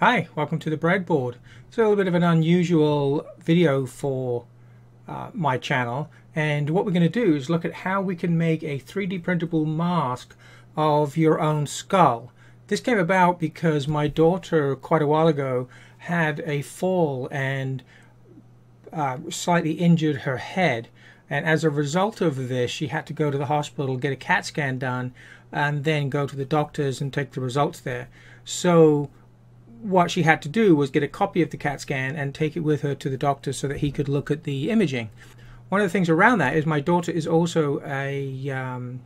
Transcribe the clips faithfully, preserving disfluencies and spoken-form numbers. Hi, welcome to the Breadboard. It's a little bit of an unusual video for uh, my channel, and what we're going to do is look at how we can make a three D printable mask of your own skull. This came about because my daughter quite a while ago had a fall and uh, slightly injured her head, and as a result of this she had to go to the hospital, get a CAT scan done, and then go to the doctors and take the results there. So what she had to do was get a copy of the CAT scan and take it with her to the doctor so that he could look at the imaging. One of the things around that is my daughter is also a um,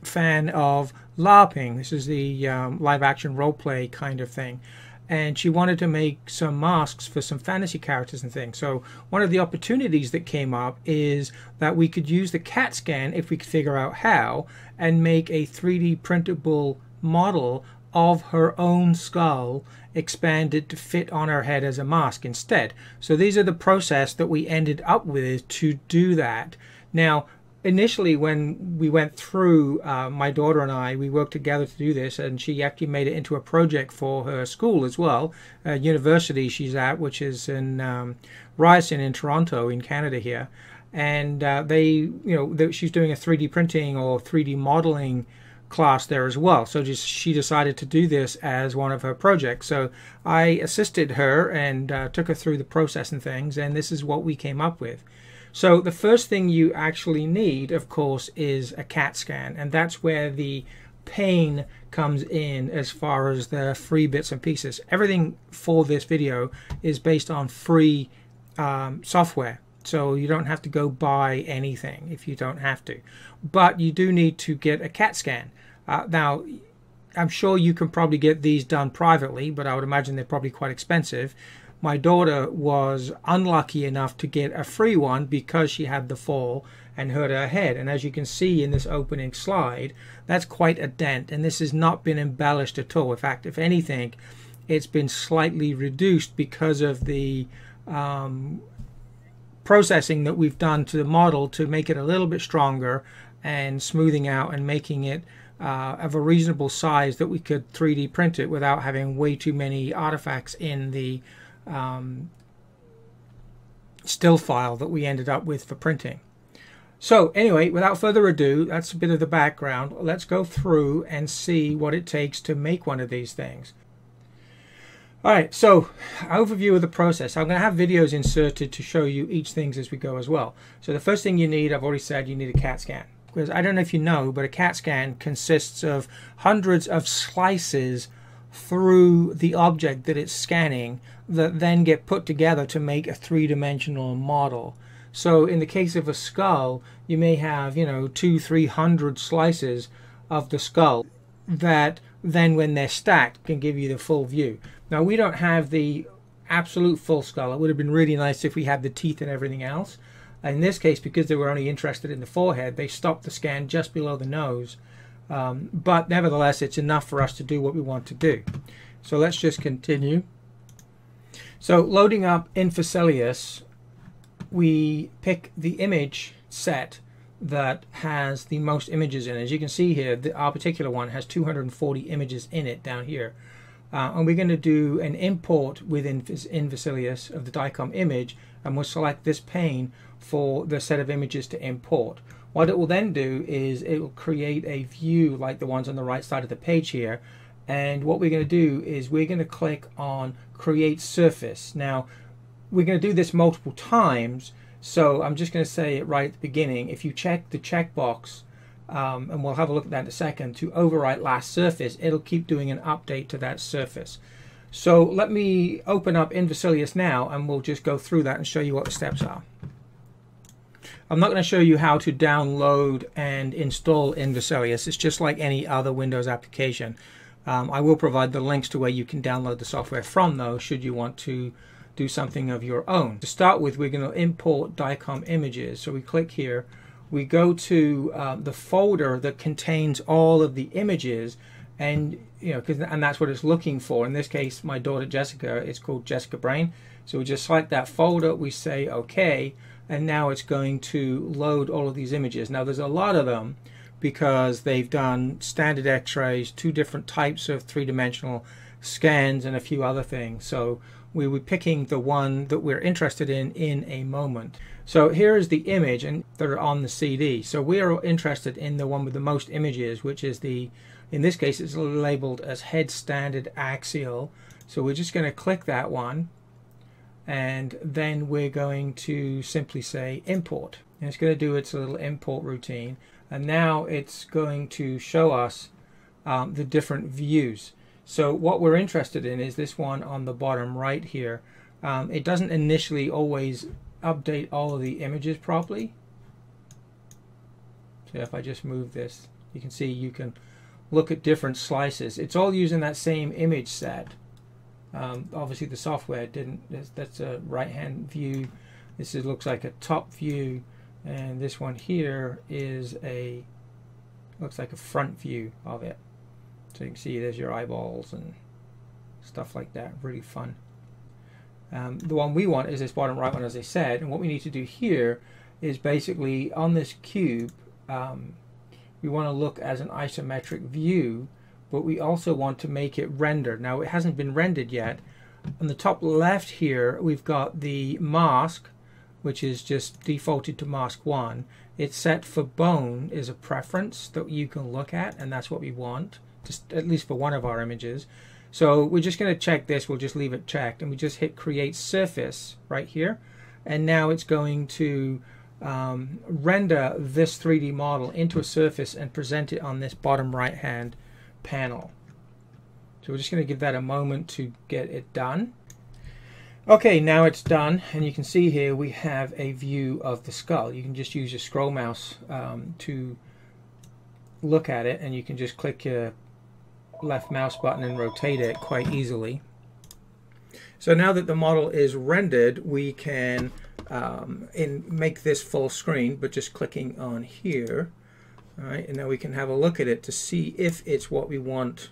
fan of LARPing. This is the um, live-action role-play kind of thing. And she wanted to make some masks for some fantasy characters and things. So one of the opportunities that came up is that we could use the CAT scan, if we could figure out how, and make a three D printable model of her own skull expanded to fit on her head as a mask instead. So these are the process that we ended up with to do that. Now initially when we went through, uh, my daughter and I, we worked together to do this, and she actually made it into a project for her school as well, uh, university she's at, which is in um, Ryerson in Toronto in Canada here. And uh, they, you know, they, she's doing a three D printing or three D modeling class there as well, so just she decided to do this as one of her projects. So I assisted her and uh, took her through the process and things, and this is what we came up with. So the first thing you actually need, of course, is a CAT scan, and that's where the pain comes in as far as the free bits and pieces. Everything for this video is based on free um, software. So you don't have to go buy anything if you don't have to. But you do need to get a CAT scan. Uh, now, I'm sure you can probably get these done privately, but I would imagine they're probably quite expensive. My daughter was unlucky enough to get a free one because she had the fall and hurt her head. And as you can see in this opening slide, that's quite a dent. And this has not been embellished at all. In fact, if anything, it's been slightly reduced because of the Um, processing that we've done to the model to make it a little bit stronger and smoothing out and making it uh, of a reasonable size that we could three D print it without having way too many artifacts in the um, still file that we ended up with for printing. So anyway, without further ado, that's a bit of the background. Let's go through and see what it takes to make one of these things. Alright, so overview of the process. I'm going to have videos inserted to show you each thing as we go as well. So the first thing you need, I've already said, you need a CAT scan. Because I don't know if you know, but a CAT scan consists of hundreds of slices through the object that it's scanning that then get put together to make a three-dimensional model. So in the case of a skull, you may have, you know, two, three hundred slices of the skull that then when they're stacked can give you the full view. Now we don't have the absolute full skull. It would have been really nice if we had the teeth and everything else. In this case, because they were only interested in the forehead, they stopped the scan just below the nose. Um, but nevertheless, it's enough for us to do what we want to do. So let's just continue. So loading up InVesalius, we pick the image set that has the most images in it. As you can see here, the, our particular one has two hundred forty images in it down here. Uh, and we're going to do an import within InVesalius of the DICOM image, and we'll select this pane for the set of images to import. What it will then do is it will create a view like the ones on the right side of the page here, and what we're going to do is we're going to click on Create Surface. Now we're going to do this multiple times, so I'm just going to say it right at the beginning. If you check the checkbox, Um, and we'll have a look at that in a second, to overwrite last surface, it'll keep doing an update to that surface. So let me open up InVesalius now, and we'll just go through that and show you what the steps are. I'm not going to show you how to download and install InVesalius. It's just like any other Windows application. Um, I will provide the links to where you can download the software from, though, should you want to do something of your own. To start with, we're going to import DICOM images. So we click here. We go to uh, the folder that contains all of the images, and you know, 'cause, and that's what it's looking for. In this case, my daughter Jessica, it's called Jessica Brain. So we just select that folder, we say OK, and now it's going to load all of these images. Now there's a lot of them because they've done standard X-rays, two different types of three-dimensional scans, and a few other things. So we were picking the one that we're interested in in a moment. So here is the image and that are on the C D. So we are interested in the one with the most images, which is the, in this case, it's labeled as head standard axial. So we're just going to click that one, and then we're going to simply say import. And it's going to do its little import routine. And now it's going to show us um, the different views. So what we're interested in is this one on the bottom right here. Um, it doesn't initially always update all of the images properly. So if I just move this, you can see you can look at different slices. It's all using that same image set. Um, obviously the software didn't, that's, that's a right hand view. This is, looks like a top view, and this one here is a, looks like a front view of it. So you can see there's your eyeballs and stuff like that. Really fun. Um, the one we want is this bottom right one, as I said, and what we need to do here is basically on this cube, um, we want to look as an isometric view, but we also want to make it rendered. Now it hasn't been rendered yet. On the top left here we've got the mask, which is just defaulted to mask one. It's set for bone is a preference that you can look at, and that's what we want. Just at least for one of our images. So we're just going to check this, we'll just leave it checked, and we just hit create surface right here, and now it's going to um, render this three D model into a surface and present it on this bottom right hand panel. So we're just going to give that a moment to get it done. Okay, now it's done, and you can see here we have a view of the skull. You can just use your scroll mouse um, to look at it, and you can just click your left mouse button and rotate it quite easily. So now that the model is rendered, we can um, in make this full screen, but just clicking on here. All right, and now we can have a look at it to see if it's what we want,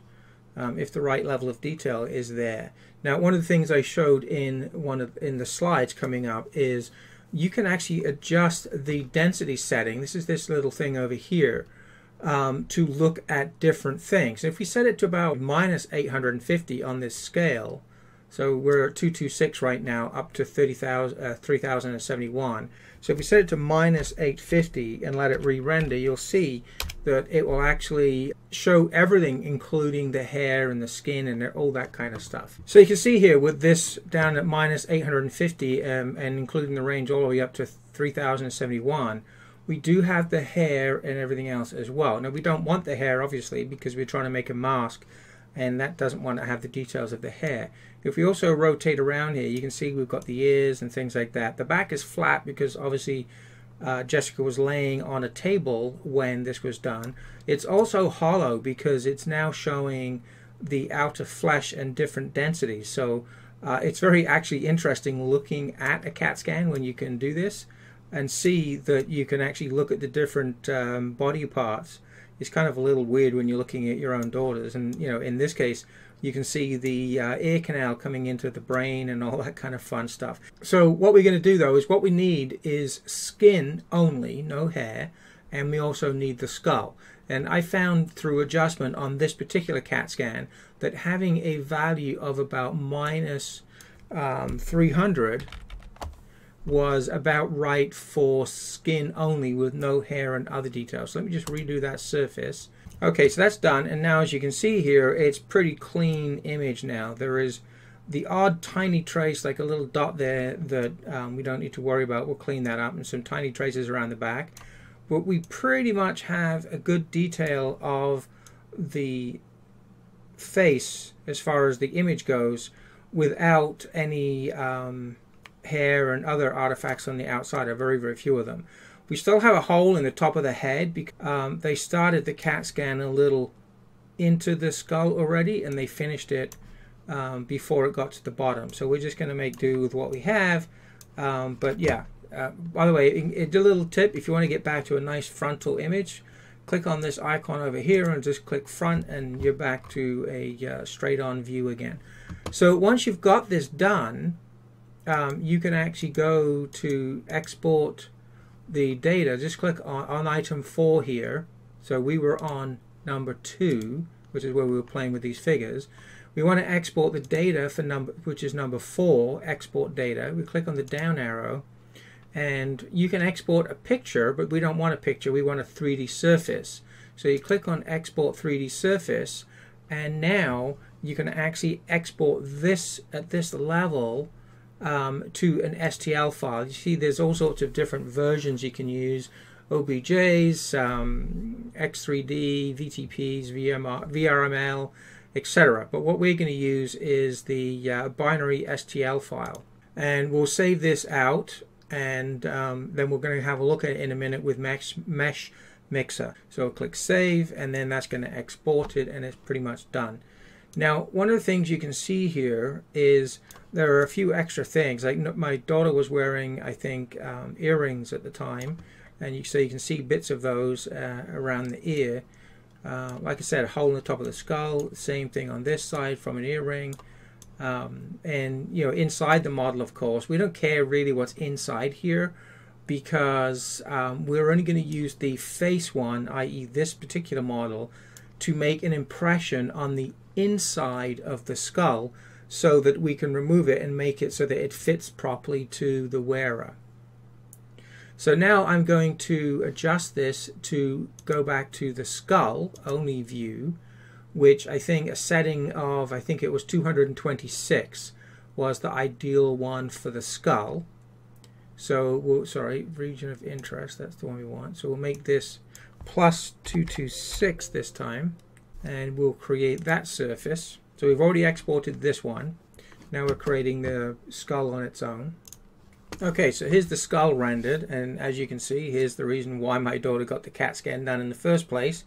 um, if the right level of detail is there. Now, one of the things I showed in one of in the slides coming up is you can actually adjust the density setting. This is this little thing over here. Um, to look at different things. If we set it to about minus eight hundred fifty on this scale, so we're at two twenty-six right now, up to thirty thousand, uh, three thousand seventy-one. So if we set it to minus eight fifty and let it re-render, you'll see that it will actually show everything, including the hair and the skin and all that kind of stuff. So you can see here with this down at minus eight hundred fifty um, and including the range all the way up to three thousand seventy-one, we do have the hair and everything else as well. Now we don't want the hair, obviously, because we're trying to make a mask, and that doesn't want to have the details of the hair. If we also rotate around here, you can see we've got the ears and things like that. The back is flat because obviously uh, Jessica was laying on a table when this was done. It's also hollow because it's now showing the outer flesh and different densities. So uh, it's very actually interesting looking at a CAT scan when you can do this and see that you can actually look at the different um, body parts. It's kind of a little weird when you're looking at your own daughters, and you know, in this case you can see the uh, ear canal coming into the brain and all that kind of fun stuff. So what we're going to do though is what we need is skin only, no hair, and we also need the skull. And I found through adjustment on this particular CAT scan that having a value of about minus um, three hundred was about right for skin only with no hair and other details. So let me just redo that surface. Okay, so that's done, and now as you can see here, it's pretty clean image now. There is the odd tiny trace, like a little dot there that um, we don't need to worry about. We'll clean that up, and some tiny traces around the back. But we pretty much have a good detail of the face as far as the image goes without any um, hair and other artifacts on the outside. Are very, very few of them. We still have a hole in the top of the head because um, they started the CAT scan a little into the skull already, and they finished it um, before it got to the bottom. So we're just going to make do with what we have. Um, but yeah, uh, by the way, it, a little tip, if you want to get back to a nice frontal image, click on this icon over here and just click front, and you're back to a uh, straight on view again. So once you've got this done, Um, you can actually go to export the data. Just click on, on item four here. So we were on number two, which is where we were playing with these figures. We want to export the data for number, which is number four, export data. We click on the down arrow, and you can export a picture, but we don't want a picture, we want a three D surface. So you click on export three D surface, and now you can actually export this at this level um, to an S T L file. You see there's all sorts of different versions you can use. O B Js, um, X three D, V T Ps, V R M L, et cetera. But what we're going to use is the uh, binary S T L file. And we'll save this out, and um, then we're going to have a look at it in a minute with Mesh, Mesh Mixer. So I'll click Save, and then that's going to export it, and it's pretty much done. Now, one of the things you can see here is there are a few extra things. Like my daughter was wearing, I think, um, earrings at the time. And you, so you can see bits of those uh, around the ear. Uh, like I said, a hole in the top of the skull, same thing on this side from an earring. Um, and you know, inside the model, of course, we don't care really what's inside here, because um, we're only going to use the face one, that is this particular model, to make an impression on the inside of the skull so that we can remove it and make it so that it fits properly to the wearer. So now I'm going to adjust this to go back to the skull only view, which I think a setting of, I think it was two hundred twenty-six was the ideal one for the skull. So, we'll, sorry, region of interest, that's the one we want. So we'll make this plus two twenty-six this time, and we'll create that surface. So we've already exported this one. Now we're creating the skull on its own. Okay, so here's the skull rendered, and as you can see, here's the reason why my daughter got the CAT scan done in the first place.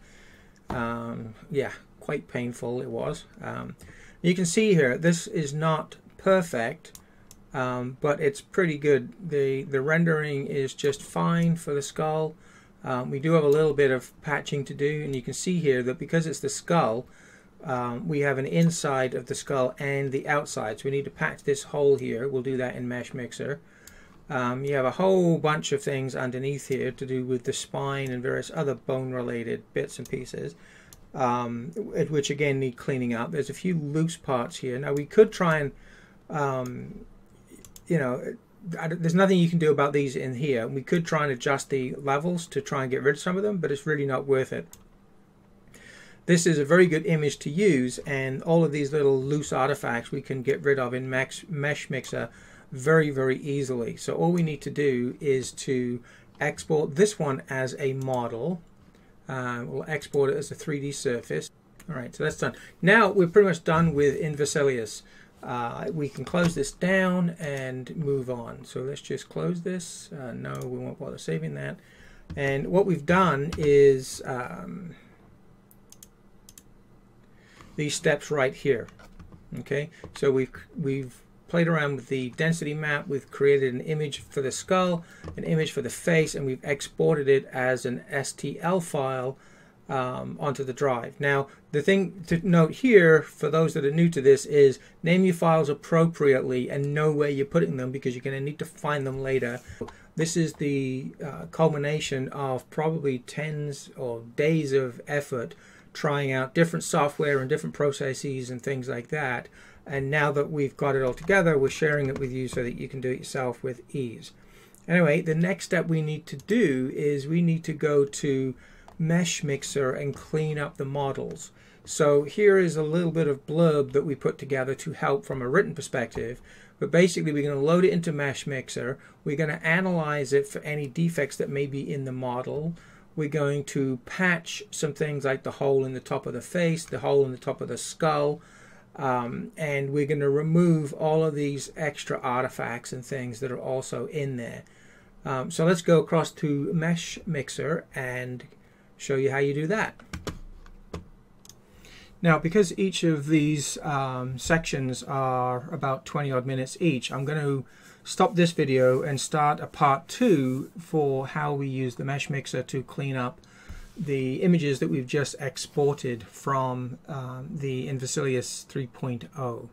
Um, yeah, quite painful it was. Um, you can see here, this is not perfect, um, but it's pretty good. The, the rendering is just fine for the skull. Um, we do have a little bit of patching to do, and you can see here that because it's the skull, um, we have an inside of the skull and the outside. So we need to patch this hole here. We'll do that in Mesh Mixer. Um, you have a whole bunch of things underneath here to do with the spine and various other bone-related bits and pieces, um, which again need cleaning up. There's a few loose parts here. Now we could try and, um, you know, I don't, there's nothing you can do about these in here. We could try and adjust the levels to try and get rid of some of them, but it's really not worth it. This is a very good image to use, and all of these little loose artifacts we can get rid of in Mesh Mixer very very easily. So all we need to do is to export this one as a model. Um, we'll export it as a three D surface. Alright, so that's done. Now we're pretty much done with InVesalius. Uh, we can close this down and move on. So let's just close this. Uh, no, we won't bother saving that. And what we've done is um, these steps right here. Okay, so we've we've played around with the density map, we've created an image for the skull, an image for the face, and we've exported it as an S T L file um, onto the drive. Now, the thing to note here, for those that are new to this, is name your files appropriately and know where you're putting them, because you're going to need to find them later. This is the uh, culmination of probably tens or days of effort trying out different software and different processes and things like that. And now that we've got it all together, we're sharing it with you so that you can do it yourself with ease. Anyway, the next step we need to do is we need to go to Mesh Mixer and clean up the models. So here is a little bit of blurb that we put together to help from a written perspective. But basically, we're going to load it into Mesh Mixer. We're going to analyze it for any defects that may be in the model. We're going to patch some things like the hole in the top of the face, the hole in the top of the skull. Um, and we're going to remove all of these extra artifacts and things that are also in there. Um, so let's go across to Mesh Mixer and show you how you do that. Now, because each of these um, sections are about twenty odd minutes each, I'm going to stop this video and start a part two for how we use the Mesh Mixer to clean up the images that we've just exported from um, the InVesalius three point oh.